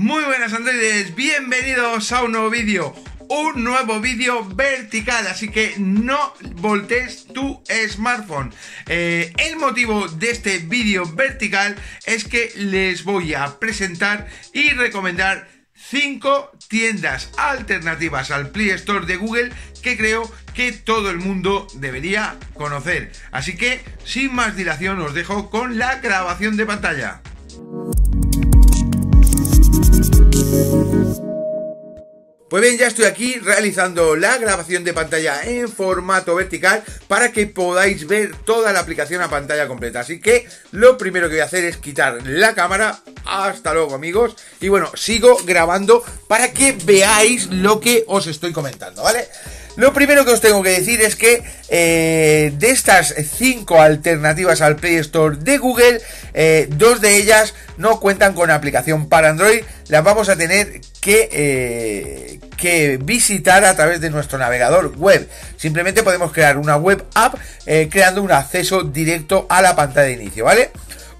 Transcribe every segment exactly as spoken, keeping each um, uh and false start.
Muy buenas Androides, bienvenidos a un nuevo vídeo, un nuevo vídeo vertical, así que no voltees tu smartphone. Eh, el motivo de este vídeo vertical es que les voy a presentar y recomendar cinco tiendas alternativas al Play Store de Google que creo que todo el mundo debería conocer. Así que sin más dilación os dejo con la grabación de pantalla. Pues bien, ya estoy aquí realizando la grabación de pantalla en formato vertical para que podáis ver toda la aplicación a pantalla completa. Así que lo primero que voy a hacer es quitar la cámara. Hasta luego, amigos. Y bueno, sigo grabando para que veáis lo que os estoy comentando, ¿vale? Lo primero que os tengo que decir es que eh, de estas cinco alternativas al Play Store de Google, eh, dos de ellas no cuentan con aplicación para Android. Las vamos a tener que, eh, que visitar a través de nuestro navegador web. Simplemente podemos crear una web app eh, creando un acceso directo a la pantalla de inicio, ¿vale?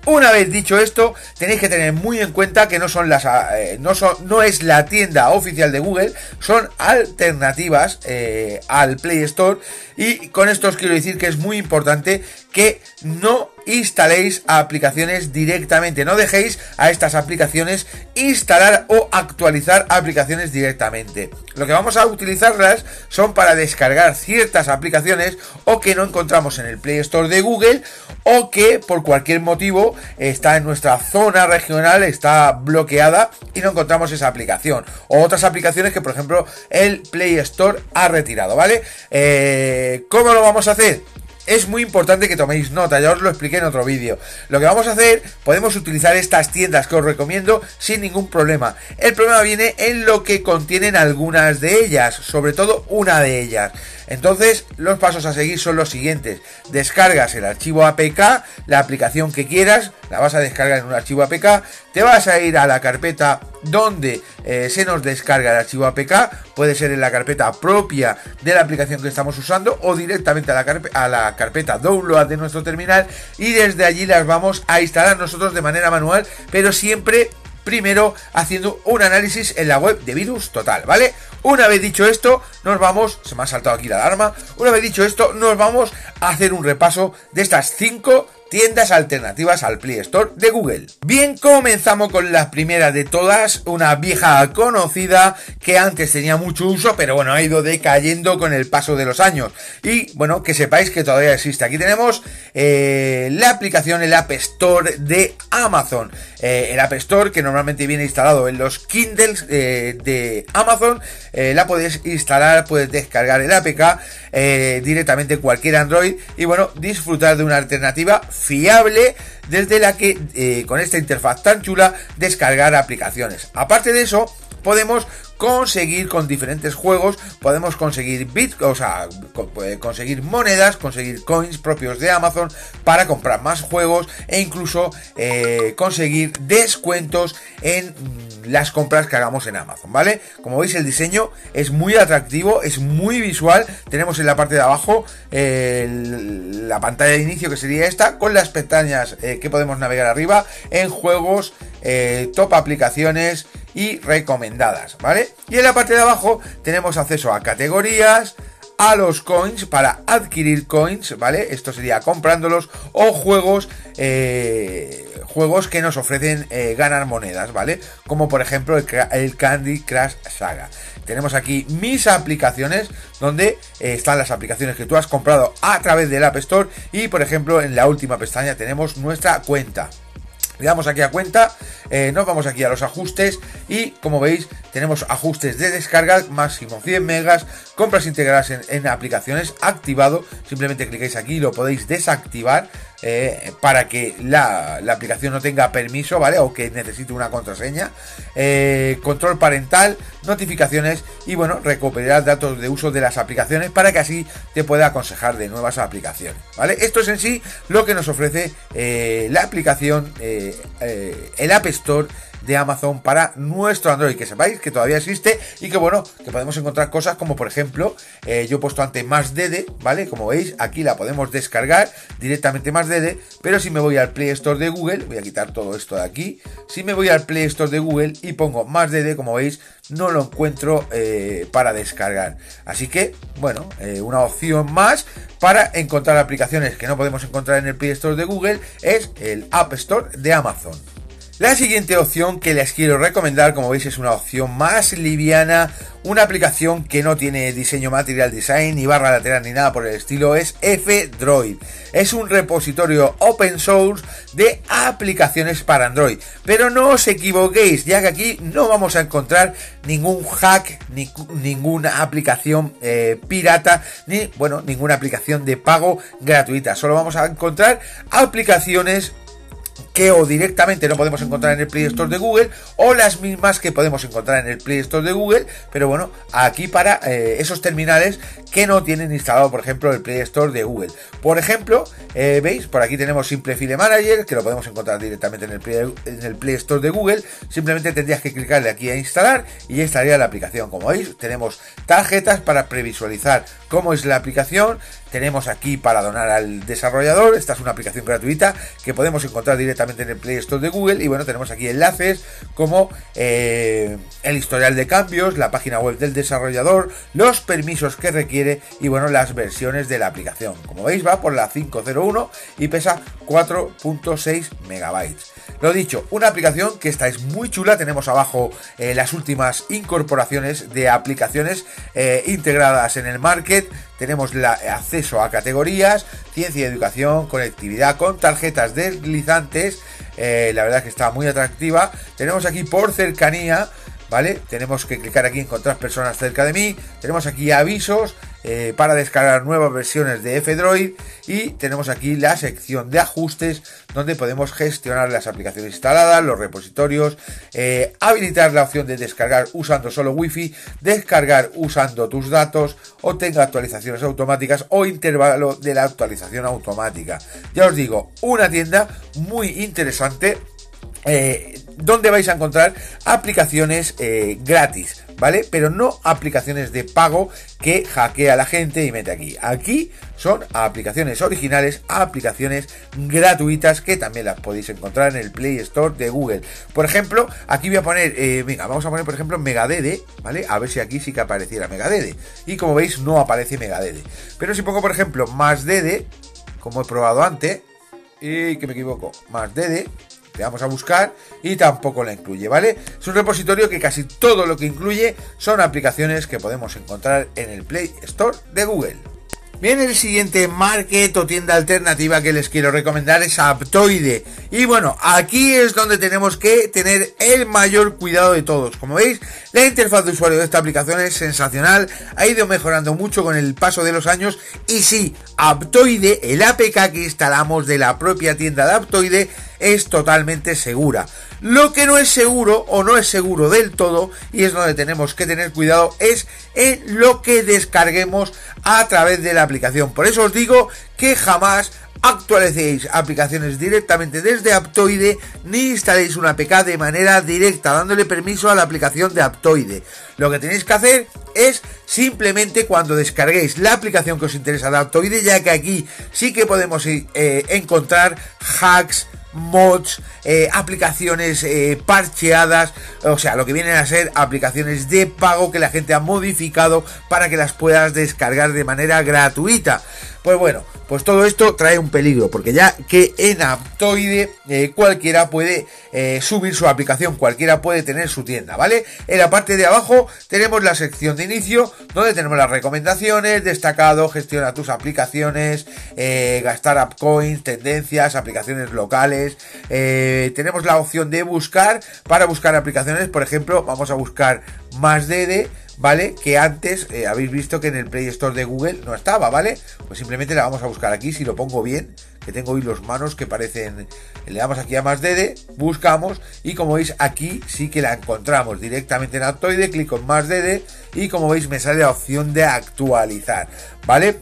Una vez dicho esto, tenéis que tener muy en cuenta que no son las eh, no son no es la tienda oficial de Google, son alternativas eh, al Play Store, y con esto os quiero decir que es muy importante que no instaléis aplicaciones directamente, no dejéis a estas aplicaciones instalar o actualizar aplicaciones directamente. Lo que vamos a utilizarlas son para descargar ciertas aplicaciones o que no encontramos en el Play Store de Google, o que por cualquier motivo está en nuestra zona regional, está bloqueada y no encontramos esa aplicación, o otras aplicaciones que por ejemplo el Play Store ha retirado, ¿vale? Eh, ¿cómo lo vamos a hacer? Es muy importante que toméis nota, ya os lo expliqué en otro vídeo. Lo que vamos a hacer, podemos utilizar estas tiendas que os recomiendo sin ningún problema. El problema viene en lo que contienen algunas de ellas, sobre todo una de ellas. Entonces, los pasos a seguir son los siguientes. Descargas el archivo A P K, la aplicación que quieras, la vas a descargar en un archivo A P K, te vas a ir a la carpeta donde eh, se nos descarga el archivo A P K, puede ser en la carpeta propia de la aplicación que estamos usando o directamente a la, carpe a la carpeta download de nuestro terminal, y desde allí las vamos a instalar nosotros de manera manual, pero siempre primero haciendo un análisis en la web de VirusTotal, ¿vale? Una vez dicho esto, nos vamos, se me ha saltado aquí la alarma, una vez dicho esto, nos vamos a hacer un repaso de estas cinco tiendas alternativas al Play Store de Google. Bien, comenzamos con la primera de todas, una vieja conocida que antes tenía mucho uso, pero bueno, ha ido decayendo con el paso de los años. Y bueno, que sepáis que todavía existe. Aquí tenemos eh, la aplicación, el App Store de Amazon. Eh, el App Store que normalmente viene instalado en los Kindles eh, de Amazon. Eh, la podéis instalar, puedes descargar el A P K eh, directamente cualquier Android. Y bueno, disfrutar de una alternativa fiable desde la que eh, con esta interfaz tan chula descargar aplicaciones. Aparte de eso, podemos conseguir con diferentes juegos, podemos conseguir bits, o sea, conseguir monedas, conseguir coins propios de Amazon para comprar más juegos, e incluso eh, conseguir descuentos en las compras que hagamos en Amazon, ¿vale? Como veis, el diseño es muy atractivo, es muy visual. Tenemos en la parte de abajo eh, la pantalla de inicio, que sería esta, con las pestañas eh, que podemos navegar arriba en juegos, eh, top aplicaciones y recomendadas, ¿vale? Y en la parte de abajo tenemos acceso a categorías, a los coins para adquirir coins, ¿vale? Esto sería comprándolos, o juegos eh, juegos que nos ofrecen eh, ganar monedas, ¿vale? Como por ejemplo el, el Candy Crush Saga. Tenemos aquí mis aplicaciones, donde eh, están las aplicaciones que tú has comprado a través del App Store, y por ejemplo en la última pestaña tenemos nuestra cuenta. Le damos aquí a cuenta, eh, nos vamos aquí a los ajustes, y como veis tenemos ajustes de descarga, máximo cien megas, compras integradas en, en aplicaciones, activado. Simplemente clicáis aquí y lo podéis desactivar eh, para que la, la aplicación no tenga permiso, ¿vale? O que necesite una contraseña, eh, control parental, notificaciones, y bueno, recuperar datos de uso de las aplicaciones para que así te pueda aconsejar de nuevas aplicaciones, ¿vale? Esto es en sí lo que nos ofrece eh, la aplicación, eh, eh, el App Store de Amazon para nuestro Android, que sepáis que todavía existe y que bueno, que podemos encontrar cosas como por ejemplo, eh, yo he puesto antes MasDeDe, ¿vale? Como veis, aquí la podemos descargar directamente MasDeDe, pero si me voy al Play Store de Google, voy a quitar todo esto de aquí, si me voy al Play Store de Google y pongo MasDeDe, como veis, no lo encuentro eh, para descargar. Así que, bueno, eh, una opción más para encontrar aplicaciones que no podemos encontrar en el Play Store de Google es el App Store de Amazon. La siguiente opción que les quiero recomendar, como veis, es una opción más liviana, una aplicación que no tiene diseño material design, ni barra lateral, ni nada por el estilo, es F-Droid. Es un repositorio open source de aplicaciones para Android. Pero no os equivoquéis, ya que aquí no vamos a encontrar ningún hack, ni ninguna aplicación eh, pirata, ni, bueno, ninguna aplicación de pago gratuita. Solo vamos a encontrar aplicaciones que o directamente no podemos encontrar en el Play Store de Google, o las mismas que podemos encontrar en el Play Store de Google, pero bueno, aquí para eh, esos terminales que no tienen instalado, por ejemplo, el Play Store de Google. Por ejemplo, eh, veis, por aquí tenemos Simple File Manager, que lo podemos encontrar directamente en el, Play, en el Play Store de Google. Simplemente tendrías que clicarle aquí a instalar y ya estaría la aplicación. Como veis, tenemos tarjetas para previsualizar cómo es la aplicación, tenemos aquí para donar al desarrollador. Esta es una aplicación gratuita que podemos encontrar directamente en el Play Store de Google. Y bueno, tenemos aquí enlaces como eh, el historial de cambios, la página web del desarrollador, los permisos que requiere y bueno, las versiones de la aplicación. Como veis, va por la cinco punto cero uno y pesa cuatro punto seis megabytes. Lo dicho, una aplicación que esta es muy chula. Tenemos abajo eh, las últimas incorporaciones de aplicaciones eh, integradas en el market. Tenemos la, acceso a categorías, ciencia y educación, conectividad con tarjetas deslizantes. Eh, la verdad es que está muy atractiva. Tenemos aquí por cercanía, ¿vale? Tenemos que clicar aquí, encontrar personas cerca de mí. Tenemos aquí avisos eh, para descargar nuevas versiones de F-Droid. Y tenemos aquí la sección de ajustes, donde podemos gestionar las aplicaciones instaladas, los repositorios, eh, habilitar la opción de descargar usando solo Wi-Fi, descargar usando tus datos, obtenga actualizaciones automáticas o intervalo de la actualización automática. Ya os digo, una tienda muy interesante, Eh, donde vais a encontrar aplicaciones eh, gratis, ¿vale? Pero no aplicaciones de pago que hackea a la gente y mete aquí. Aquí son aplicaciones originales, aplicaciones gratuitas que también las podéis encontrar en el Play Store de Google. Por ejemplo, aquí voy a poner, eh, venga, vamos a poner por ejemplo MegaDeDe, ¿vale? A ver si aquí sí que apareciera MegaDeDe. Y como veis, no aparece MegaDeDe. Pero si pongo por ejemplo MasDeDe, como he probado antes, y que me equivoco, MasDeDe, le vamos a buscar y tampoco la incluye, ¿vale? Es un repositorio que casi todo lo que incluye son aplicaciones que podemos encontrar en el Play Store de Google. Bien, el siguiente market o tienda alternativa que les quiero recomendar es Aptoide. Y bueno, aquí es donde tenemos que tener el mayor cuidado de todos. Como veis, la interfaz de usuario de esta aplicación es sensacional, ha ido mejorando mucho con el paso de los años. Y sí, Aptoide, el A P K que instalamos de la propia tienda de Aptoide, es totalmente segura. Lo que no es seguro o no es seguro del todo, y es donde tenemos que tener cuidado, es en lo que descarguemos a través de la aplicación. Por eso os digo que jamás actualicéis aplicaciones directamente desde Aptoide, ni instaléis una A P K de manera directa dándole permiso a la aplicación de Aptoide. Lo que tenéis que hacer es simplemente cuando descarguéis la aplicación que os interesa de Aptoide, ya que aquí sí que podemos eh, encontrar hacks, mods, eh, aplicaciones eh, parcheadas, o sea, lo que vienen a ser aplicaciones de pago que la gente ha modificado para que las puedas descargar de manera gratuita. Pues bueno, pues todo esto trae un peligro, porque ya que en Aptoide eh, cualquiera puede eh, subir su aplicación, cualquiera puede tener su tienda, ¿vale? En la parte de abajo tenemos la sección de inicio, donde tenemos las recomendaciones, destacado, gestiona tus aplicaciones, eh, gastar app coins, tendencias, aplicaciones locales. Eh, tenemos la opción de buscar, para buscar aplicaciones, por ejemplo, vamos a buscar MasDeDe, ¿vale? Que antes eh, habéis visto que en el Play Store de Google no estaba, ¿vale? Pues simplemente la vamos a buscar aquí, si lo pongo bien, que tengo hoy los manos que parecen. Le damos aquí a MasDeDe, buscamos y como veis aquí sí que la encontramos directamente en Aptoide, clico en MasDeDe y como veis me sale la opción de actualizar, ¿vale?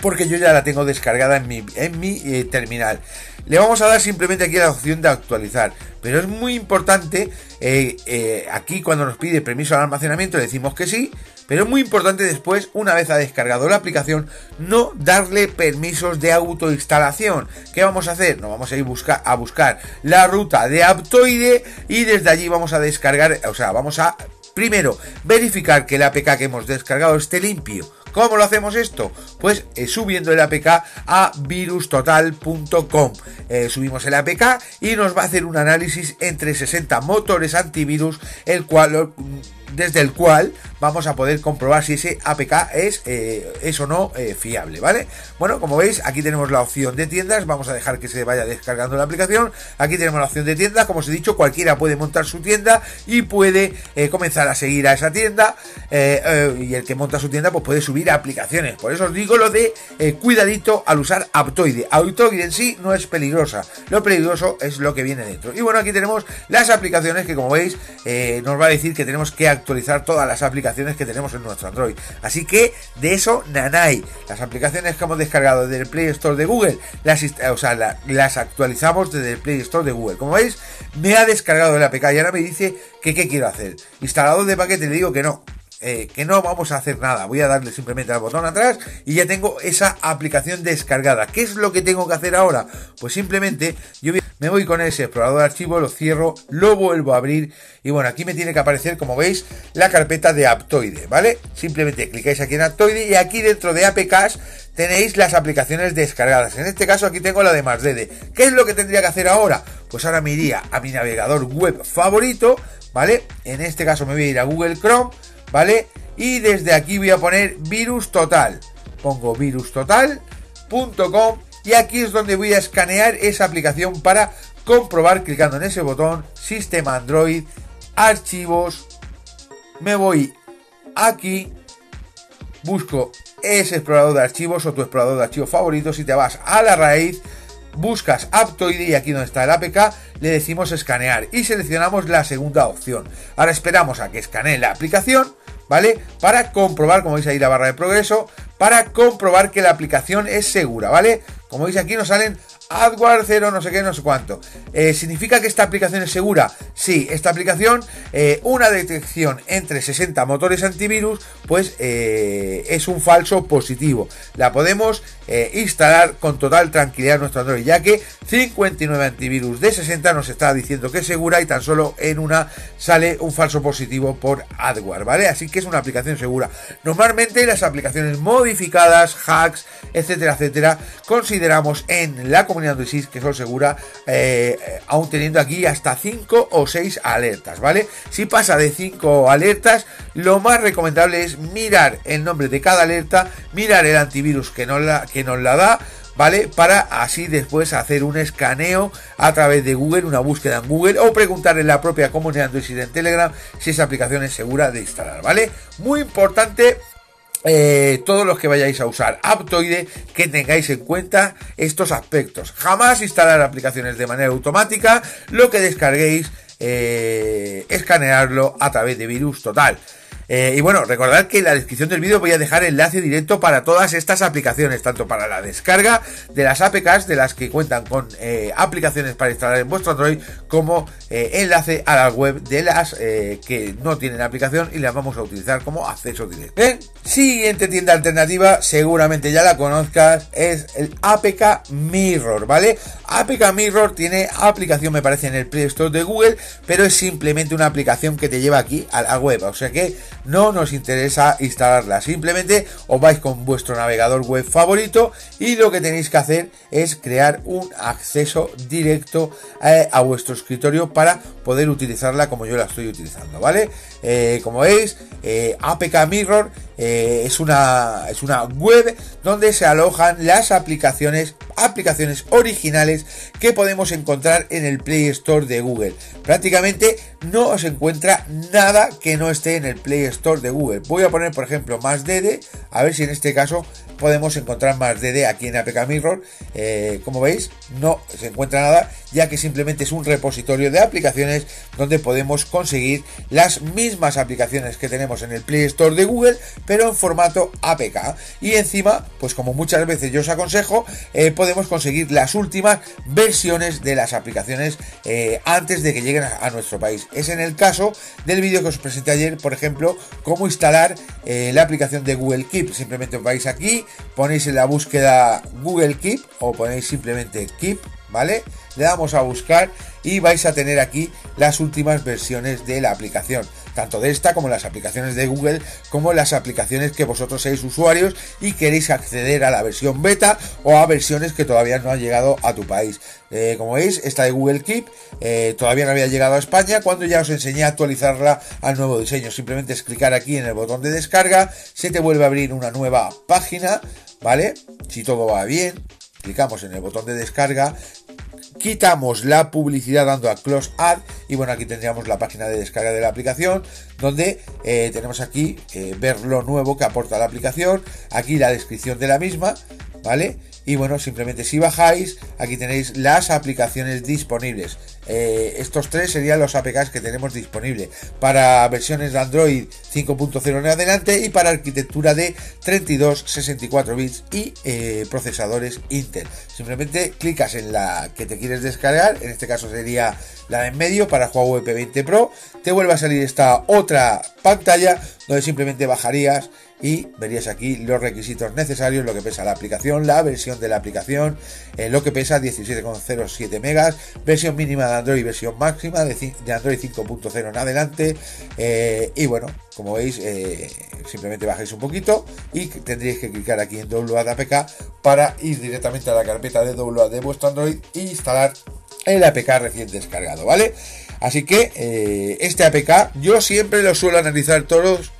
Porque yo ya la tengo descargada en mi, en mi eh, terminal. Le vamos a dar simplemente aquí a la opción de actualizar. Pero es muy importante, eh, eh, aquí cuando nos pide permiso al almacenamiento le decimos que sí. Pero es muy importante después, una vez ha descargado la aplicación, no darle permisos de autoinstalación. ¿Qué vamos a hacer? Nos vamos a ir busca- a buscar la ruta de Aptoide y desde allí vamos a descargar, o sea, vamos a... Primero, verificar que el A P K que hemos descargado esté limpio. ¿Cómo lo hacemos esto? Pues eh, subiendo el A P K a virus total punto com. Eh, subimos el A P K y nos va a hacer un análisis entre sesenta motores antivirus, el cual, desde el cual vamos a poder comprobar si ese A P K es, eh, es o no eh, fiable, ¿vale? Bueno, como veis, aquí tenemos la opción de tiendas. Vamos a dejar que se vaya descargando la aplicación. Aquí tenemos la opción de tiendas. Como os he dicho, cualquiera puede montar su tienda y puede eh, comenzar a seguir a esa tienda. Eh, eh, y el que monta su tienda, pues puede subir aplicaciones. Por eso os digo lo de eh, cuidadito al usar Aptoide. Aptoide en sí no es peligrosa, lo peligroso es lo que viene dentro. Y bueno, aquí tenemos las aplicaciones que, como veis, eh, nos va a decir que tenemos que actualizar todas las aplicaciones que tenemos en nuestro Android. Así que de eso nanay. Las aplicaciones que hemos descargado del Play Store de Google, las, o sea, la, las actualizamos desde el Play Store de Google. Como veis, me ha descargado el A P K y ahora me dice que qué quiero hacer. Instalador de paquete, le digo que no. Eh, que no vamos a hacer nada, voy a darle simplemente al botón atrás y ya tengo esa aplicación descargada. ¿Qué es lo que tengo que hacer ahora? Pues simplemente yo me voy con ese explorador de archivos, lo cierro, lo vuelvo a abrir y bueno, aquí me tiene que aparecer, como veis, la carpeta de Aptoide, ¿vale? Simplemente clicáis aquí en Aptoide y aquí dentro de A P Ks tenéis las aplicaciones descargadas. En este caso aquí tengo la de MasDeDe. ¿Qué es lo que tendría que hacer ahora? Pues ahora me iría a mi navegador web favorito, ¿vale? En este caso me voy a ir a Google Chrome, ¿vale? Y desde aquí voy a poner VirusTotal. Pongo virus total punto com y aquí es donde voy a escanear esa aplicación para comprobar, clicando en ese botón, sistema Android, archivos. Me voy aquí, busco ese explorador de archivos o tu explorador de archivos favorito. Si te vas a la raíz, buscas Aptoide y aquí donde está el A P K le decimos escanear y seleccionamos la segunda opción. Ahora esperamos a que escanee la aplicación, ¿vale? Para comprobar, como veis ahí la barra de progreso, para comprobar que la aplicación es segura, ¿vale? Como veis aquí nos salen Ad Aware cero, no sé qué, no sé cuánto. Eh, ¿Significa que esta aplicación es segura? Sí, esta aplicación, eh, una detección entre sesenta motores antivirus, pues eh, es un falso positivo. La podemos eh, instalar con total tranquilidad en nuestro Android, ya que cincuenta y nueve antivirus de sesenta nos está diciendo que es segura y tan solo en una sale un falso positivo por Ad Aware, ¿vale? Así que es una aplicación segura. Normalmente las aplicaciones modificadas, hacks, etcétera, etcétera, consideramos en la comunidad que son seguras, eh, aún teniendo aquí hasta cinco o seis alertas, ¿vale? Si pasa de cinco alertas, lo más recomendable es mirar el nombre de cada alerta, mirar el antivirus que nos la, que nos la da, ¿vale? Para así después hacer un escaneo a través de Google, una búsqueda en Google, o preguntar en la propia comunidad Androidsis en Telegram si esa aplicación es segura de instalar, ¿vale? Muy importante. Eh, todos los que vayáis a usar Aptoide, que tengáis en cuenta estos aspectos. Jamás instalar aplicaciones de manera automática. Lo que descarguéis, eh, escanearlo a través de VirusTotal. Eh, y bueno, recordad que en la descripción del vídeo voy a dejar enlace directo para todas estas aplicaciones, tanto para la descarga de las A P Ks, de las que cuentan con eh, aplicaciones para instalar en vuestro Android, como eh, enlace a la web de las eh, que no tienen aplicación y las vamos a utilizar como acceso directo. Bien, siguiente tienda alternativa, seguramente ya la conozcas, es el A P K Mirror, ¿vale? A P K Mirror tiene aplicación, me parece, en el Play Store de Google, pero es simplemente una aplicación que te lleva aquí a la web, o sea que no nos interesa instalarla. Simplemente os vais con vuestro navegador web favorito y lo que tenéis que hacer es crear un acceso directo eh, a vuestro escritorio para poder utilizarla como yo la estoy utilizando, ¿vale? Eh, como veis, eh, A P K Mirror eh, es una, es una web donde se alojan las aplicaciones aplicaciones originales que podemos encontrar en el Play Store de Google. Prácticamente no os encuentra nada que no esté en el Play Store de Google. Voy a poner, por ejemplo, MasDeDe, a ver si en este caso podemos encontrar MasDeDe aquí en A P K Mirror. Eh, como veis, no se encuentra nada ya que simplemente es un repositorio de aplicaciones donde podemos conseguir las mismas aplicaciones que tenemos en el Play Store de Google, pero en formato A P K. Y encima, pues como muchas veces yo os aconsejo, eh, podemos conseguir las últimas versiones de las aplicaciones eh, antes de que lleguen a, a nuestro país. Es en el caso del vídeo que os presenté ayer, por ejemplo, cómo instalar eh, la aplicación de Google Keep. Simplemente os vais aquí, ponéis en la búsqueda Google Keep o ponéis simplemente Keep, ¿vale? Le damos a buscar y vais a tener aquí las últimas versiones de la aplicación, tanto de esta como las aplicaciones de Google, como las aplicaciones que vosotros seáis usuarios y queréis acceder a la versión beta o a versiones que todavía no han llegado a tu país. Eh, como veis, esta de Google Keep eh, todavía no había llegado a España, cuando ya os enseñé a actualizarla al nuevo diseño. Simplemente es clicar aquí en el botón de descarga, se te vuelve a abrir una nueva página, ¿vale? Si todo va bien, clicamos en el botón de descarga, quitamos la publicidad dando a Close Ad y bueno, aquí tendríamos la página de descarga de la aplicación, donde eh, tenemos aquí eh, ver lo nuevo que aporta la aplicación, aquí la descripción de la misma, ¿vale? Y bueno, simplemente si bajáis, aquí tenéis las aplicaciones disponibles. Eh, estos tres serían los A P Ks que tenemos disponibles para versiones de Android cinco punto cero en adelante y para arquitectura de treinta y dos, sesenta y cuatro bits y eh, procesadores Intel. Simplemente clicas en la que te quieres descargar, en este caso sería la de en medio para Huawei P veinte Pro. Te vuelve a salir esta otra pantalla donde simplemente bajarías y verías aquí los requisitos necesarios, lo que pesa la aplicación, la versión de la aplicación, eh, lo que pesa diecisiete coma cero siete megas, versión mínima de Android y versión máxima de, de Android cinco punto cero en adelante. Eh, y bueno, como veis, eh, simplemente bajáis un poquito y tendréis que clicar aquí en Download A P K para ir directamente a la carpeta de Download de vuestro Android e instalar el A P K recién descargado, ¿vale? Así que eh, este A P K yo siempre lo suelo analizar todos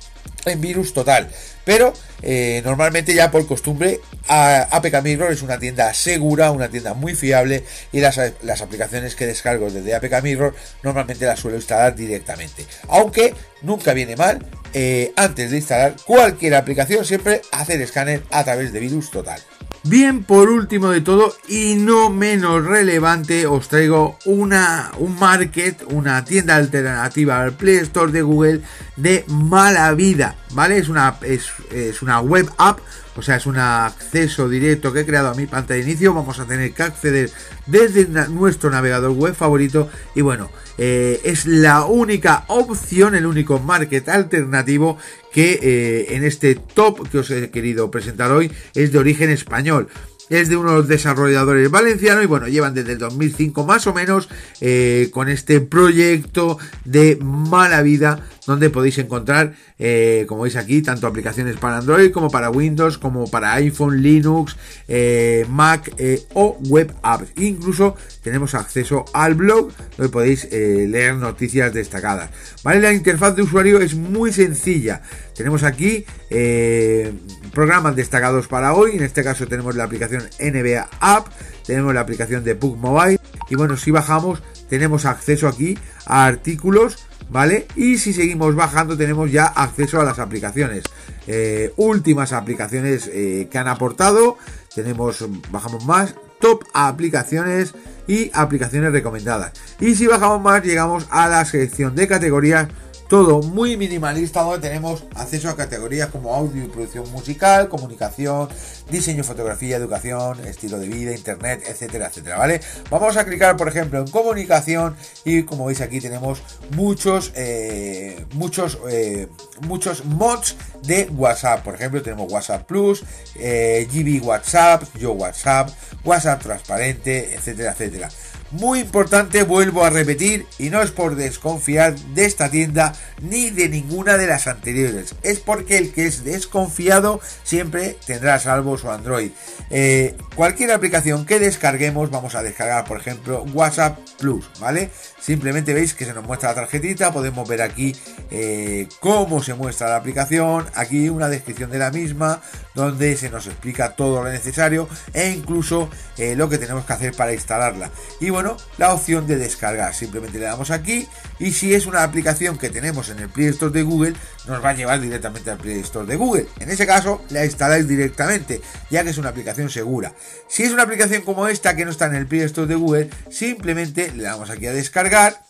en VirusTotal, pero eh, normalmente ya por costumbre A P K Mirror es una tienda segura, una tienda muy fiable, y las, las aplicaciones que descargo desde A P K Mirror normalmente las suelo instalar directamente, aunque nunca viene mal eh, antes de instalar cualquier aplicación siempre hacer escáner a través de VirusTotal. Bien, por último de todo y no menos relevante, os traigo una, un market, una tienda alternativa al Play Store de Google de Malavida, ¿vale? Es una, es, es una web app, o sea, es un acceso directo que he creado a mi pantalla de inicio. Vamos a tener que acceder desde nuestro navegador web favorito y bueno, eh, es la única opción, el único market alternativo que eh, en este top que os he querido presentar hoy es de origen español. Es de unos desarrolladores valencianos y bueno, llevan desde el dos mil cinco más o menos eh, con este proyecto de Malavida, donde podéis encontrar, eh, como veis aquí, tanto aplicaciones para Android como para Windows, como para iPhone, Linux, eh, Mac eh, o web apps. Incluso tenemos acceso al blog donde podéis eh, leer noticias destacadas, ¿vale? La interfaz de usuario es muy sencilla. Tenemos aquí eh, programas destacados para hoy. En este caso tenemos la aplicación N B A App, tenemos la aplicación de Book Mobile y bueno, si bajamos tenemos acceso aquí a artículos, ¿vale? Y si seguimos bajando tenemos ya acceso a las aplicaciones, eh, últimas aplicaciones eh, que han aportado. Tenemos, bajamos más, top aplicaciones y aplicaciones recomendadas, y si bajamos más llegamos a la sección de categorías. Todo muy minimalista, donde tenemos acceso a categorías como audio y producción musical, comunicación, diseño, fotografía, educación, estilo de vida, internet, etcétera, etcétera, ¿vale? Vamos a clicar, por ejemplo, en comunicación y como veis aquí tenemos muchos, eh, muchos, eh, muchos mods de WhatsApp. Por ejemplo, tenemos WhatsApp Plus, eh, G B WhatsApp, Yo WhatsApp, WhatsApp transparente, etcétera, etcétera. Muy importante, vuelvo a repetir, y no es por desconfiar de esta tienda ni de ninguna de las anteriores, es porque el que es desconfiado siempre tendrá a salvo su Android. Eh, cualquier aplicación que descarguemos, vamos a descargar por ejemplo WhatsApp Plus, ¿vale? Simplemente veis que se nos muestra la tarjetita, podemos ver aquí eh, cómo se muestra la aplicación, aquí una descripción de la misma, donde se nos explica todo lo necesario e incluso eh, lo que tenemos que hacer para instalarla. Y bueno, teléfono la opción de descargar. Simplemente le damos aquí y si es una aplicación que tenemos en el Play Store de Google, nos va a llevar directamente al Play Store de Google. En ese caso la instaláis directamente, ya que es una aplicación segura. Si es una aplicación como esta que no está en el Play Store de Google, simplemente le damos aquí a descargar,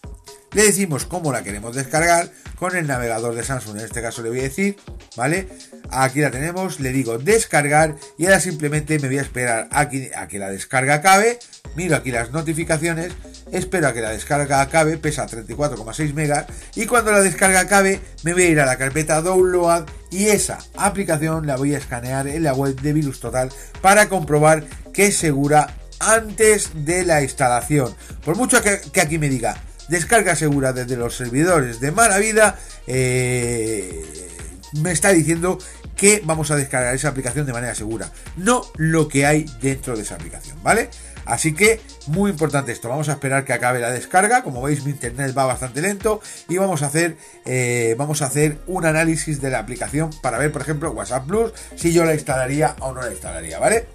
le decimos cómo la queremos descargar con el navegador de Samsung, en este caso le voy a decir, ¿vale? Aquí la tenemos, le digo descargar y ahora simplemente me voy a esperar aquí a que la descarga acabe, miro aquí las notificaciones, espero a que la descarga acabe, pesa treinta y cuatro coma seis megas y cuando la descarga acabe me voy a ir a la carpeta Download y esa aplicación la voy a escanear en la web de VirusTotal para comprobar que es segura antes de la instalación. Por mucho que, que aquí me diga descarga segura desde los servidores de Malavida, eh, me está diciendo que vamos a descargar esa aplicación de manera segura, no lo que hay dentro de esa aplicación, ¿vale? Así que muy importante esto, vamos a esperar que acabe la descarga. Como veis, mi internet va bastante lento y vamos a hacer eh, vamos a hacer un análisis de la aplicación para ver, por ejemplo, WhatsApp Plus, si yo la instalaría o no la instalaría, ¿vale?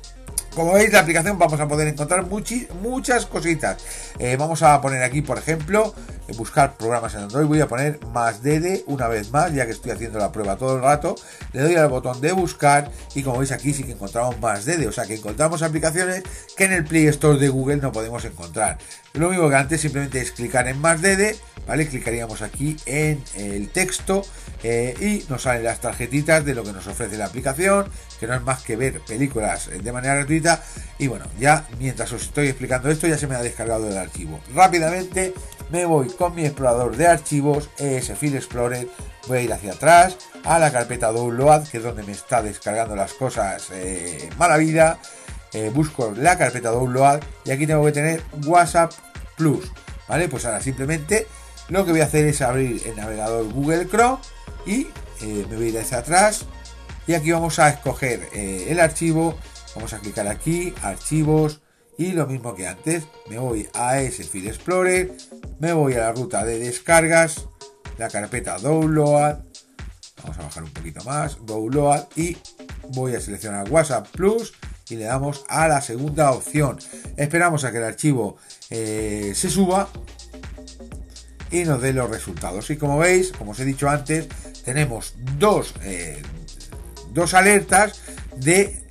Como veis, la aplicación vamos a poder encontrar muchis, muchas cositas. Eh, vamos a poner aquí, por ejemplo, buscar programas en Android. Voy a poner MasDeDe una vez más, ya que estoy haciendo la prueba todo el rato. Le doy al botón de buscar y como veis aquí sí que encontramos MasDeDe. O sea que encontramos aplicaciones que en el Play Store de Google no podemos encontrar. Lo mismo que antes, simplemente es clicar en MasDeDe, ¿vale? Clicaríamos aquí en el texto eh, y nos salen las tarjetitas de lo que nos ofrece la aplicación, que no es más que ver películas de manera gratuita. Y bueno, ya mientras os estoy explicando esto, ya se me ha descargado el archivo. Rápidamente me voy con mi explorador de archivos, E S File Explorer. Voy a ir hacia atrás a la carpeta Download, que es donde me está descargando las cosas eh, Malavida. Eh, busco la carpeta Download y aquí tengo que tener WhatsApp Plus, ¿vale? Pues ahora simplemente lo que voy a hacer es abrir el navegador Google Chrome y eh, me voy a ir hacia atrás y aquí vamos a escoger eh, el archivo, vamos a clicar aquí, archivos y lo mismo que antes, me voy a ese File Explorer, me voy a la ruta de descargas, la carpeta Download, vamos a bajar un poquito más, Download y voy a seleccionar WhatsApp Plus y le damos a la segunda opción, esperamos a que el archivo eh, se suba y nos dé los resultados. Y como veis, como os he dicho antes, tenemos dos eh, dos alertas de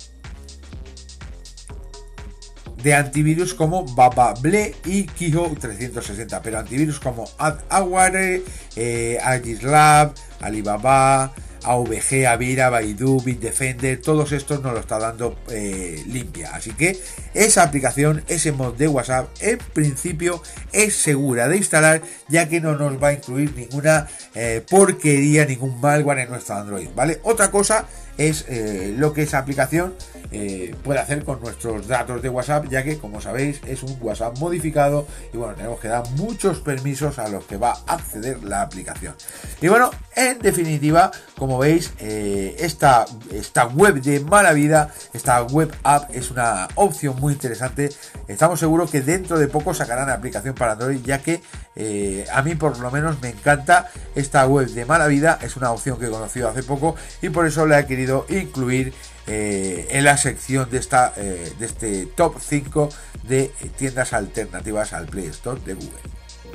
de antivirus como Baba Ble y Kijo trescientos sesenta, pero antivirus como Ad Aware, eh, Agislab, Alibaba, A V G, Avira, Baidu, Bitdefender, todos estos nos lo está dando eh, limpia. Así que esa aplicación, ese mod de WhatsApp, en principio es segura de instalar, ya que no nos va a incluir ninguna eh, porquería, ningún malware en nuestro Android, ¿vale? Otra cosa es eh, lo que esa aplicación eh, puede hacer con nuestros datos de WhatsApp, ya que, como sabéis, es un WhatsApp modificado y bueno, tenemos que dar muchos permisos a los que va a acceder la aplicación. Y bueno, en definitiva, como veis, eh, esta, esta web de Malavida, esta web app es una opción muy interesante. Estamos seguros que dentro de poco sacarán aplicación para Android, ya que eh, a mí por lo menos me encanta esta web de Malavida, es una opción que he conocido hace poco y por eso la he querido incluir eh, en la sección de esta eh, de este top cinco de tiendas alternativas al Play Store de Google.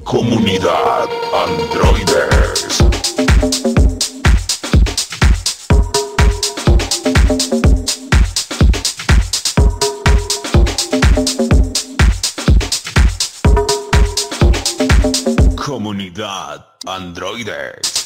Comunidad Androides. Comunidad Androides.